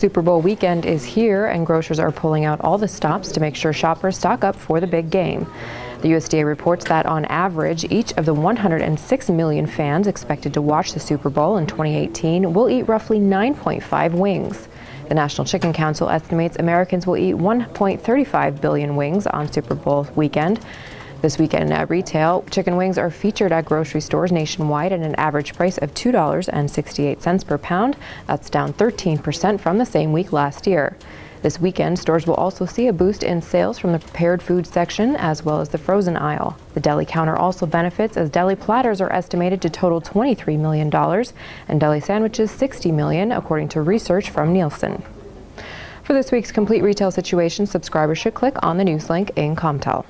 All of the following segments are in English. Super Bowl weekend is here, and grocers are pulling out all the stops to make sure shoppers stock up for the big game. The USDA reports that on average, each of the 106 million fans expected to watch the Super Bowl in 2018 will eat roughly 9.5 wings. The National Chicken Council estimates Americans will eat 1.35 billion wings on Super Bowl weekend. This weekend at retail, chicken wings are featured at grocery stores nationwide at an average price of $2.68 per pound. That's down 13% from the same week last year. This weekend, stores will also see a boost in sales from the prepared food section as well as the frozen aisle. The deli counter also benefits, as deli platters are estimated to total $23 million and deli sandwiches $60 million, according to research from Nielsen. For this week's complete retail situation, subscribers should click on the news link in Comtel.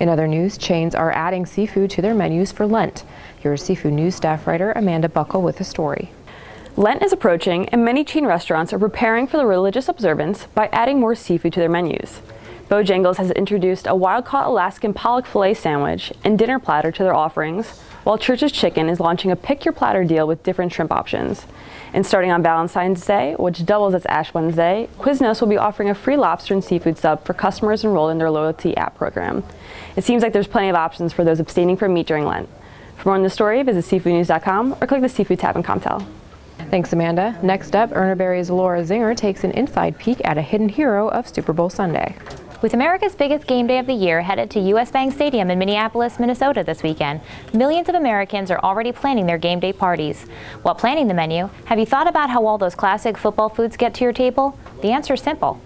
In other news, chains are adding seafood to their menus for Lent. Here's Seafood News staff writer Amanda Buckle with a story. Lent is approaching, and many chain restaurants are preparing for the religious observance by adding more seafood to their menus. Bojangles has introduced a wild-caught Alaskan pollock fillet sandwich and dinner platter to their offerings, while Church's Chicken is launching a pick-your-platter deal with different shrimp options. And starting on Valentine's Day, which doubles as Ash Wednesday, Quiznos will be offering a free lobster and seafood sub for customers enrolled in their loyalty app program. It seems like there's plenty of options for those abstaining from meat during Lent. For more on this story, visit SeafoodNews.com or click the Seafood tab in Comtel. Thanks, Amanda. Next up, Urner Barry's Laura Zinger takes an inside peek at a hidden hero of Super Bowl Sunday. With America's biggest game day of the year headed to US Bank Stadium in Minneapolis, Minnesota this weekend, millions of Americans are already planning their game day parties. While planning the menu, have you thought about how all those classic football foods get to your table? The answer is simple: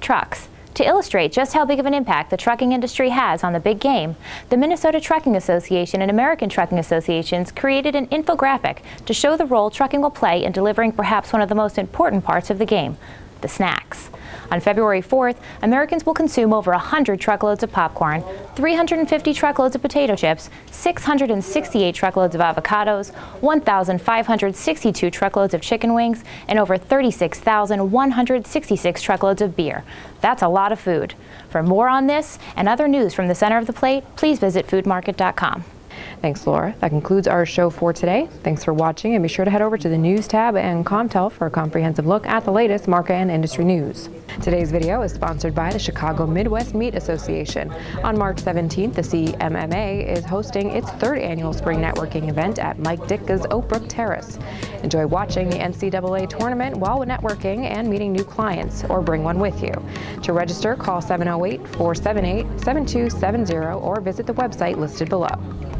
trucks. To illustrate just how big of an impact the trucking industry has on the big game, the Minnesota Trucking Association and American Trucking Associations created an infographic to show the role trucking will play in delivering perhaps one of the most important parts of the game: the snacks. On February 4th, Americans will consume over 100 truckloads of popcorn, 350 truckloads of potato chips, 668 truckloads of avocados, 1,562 truckloads of chicken wings, and over 36,166 truckloads of beer. That's a lot of food. For more on this and other news from the center of the plate, please visit foodmarket.com. Thanks, Laura. That concludes our show for today. Thanks for watching, and be sure to head over to the News tab and Comtel for a comprehensive look at the latest market and industry news. Today's video is sponsored by the Chicago Midwest Meat Association. On March 17th, the CMMA is hosting its third annual spring networking event at Mike Ditka's Oak Brook Terrace. Enjoy watching the NCAA tournament while networking and meeting new clients, or bring one with you. To register, call 708-478-7270 or visit the website listed below.